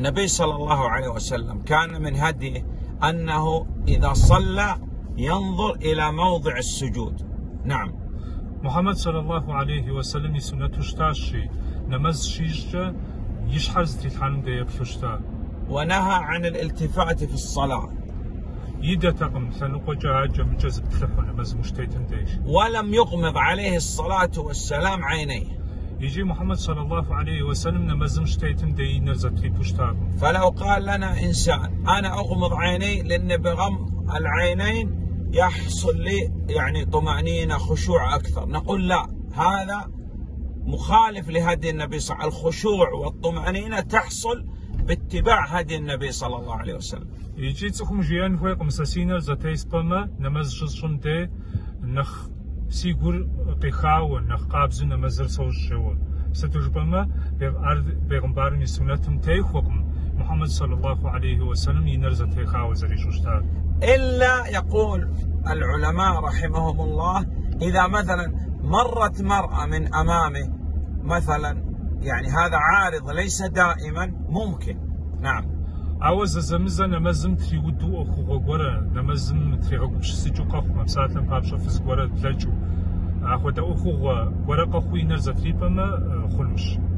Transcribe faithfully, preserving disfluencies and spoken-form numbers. النبي صلى الله عليه وسلم كان من هديه أنه إذا صلى ينظر إلى موضع السجود. نعم. محمد صلى الله عليه وسلم سنتشتاشي نمزشيشة يشحز تتحن ديك فشتا. ونهى عن الالتفات في الصلاة. ولم يغمض عليه الصلاة والسلام عينيه. يجي محمد صلى الله عليه وسلم نمزم شتيتم دي نرزت لي بوشتاكم. فلو قال لنا إنسان أنا أغمض عيني لأن بغم العينين يحصل لي يعني طمأنينة خشوع أكثر، نقول لا، هذا مخالف لهدي النبي صلى الله عليه وسلم. الخشوع والطمأنينة تحصل باتباع هدي النبي صلى الله عليه وسلم. يجي تسخم جيان فويق مساسينر زتي سبما نمزم شتيتم نخ سيقول قيخاو نخقابز نمزر صوت شو ستجبما بغمبارني سنتم تيخوكم محمد صلى الله عليه وسلم ينرز تيخاو زريشوشتار. إلا يقول العلماء رحمهم الله إذا مثلا مرت مرأة من أمامه مثلا، يعني هذا عارض ليس دائما ممكن. نعم. عاوز زمزة نمزم تريودو أخو غورة نمزم تريعقوبش سجو قفما بساتن بابشة فيس غورة بلجو أخو دا أخو غورة قخوي نرزة فيبما خلوش.